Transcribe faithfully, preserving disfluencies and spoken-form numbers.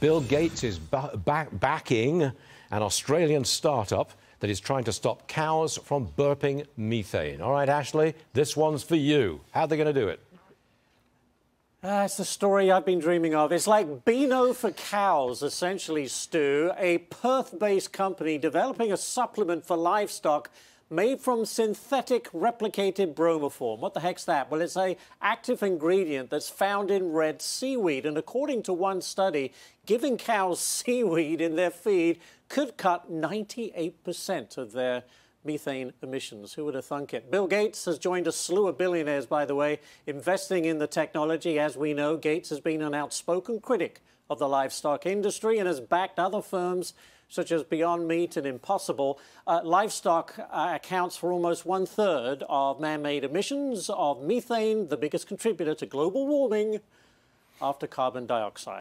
Bill Gates is ba ba backing an Australian startup that is trying to stop cows from burping methane. All right, Ashley, this one's for you. How are they going to do it? Uh, it's the story I've been dreaming of. It's like Beano for cows, essentially, Stu. A Perth-based company developing a supplement for livestock made from synthetic replicated bromoform. What the heck's that? Well, it's an active ingredient that's found in red seaweed. And according to one study, giving cows seaweed in their feed could cut ninety-eight percent of their methane emissions. Who would have thunk it? Bill Gates has joined a slew of billionaires, by the way, investing in the technology. As we know, Gates has been an outspoken critic of the livestock industry and has backed other firms such as Beyond Meat and Impossible. Uh, livestock uh, accounts for almost one-third of man-made emissions of methane, the biggest contributor to global warming after carbon dioxide.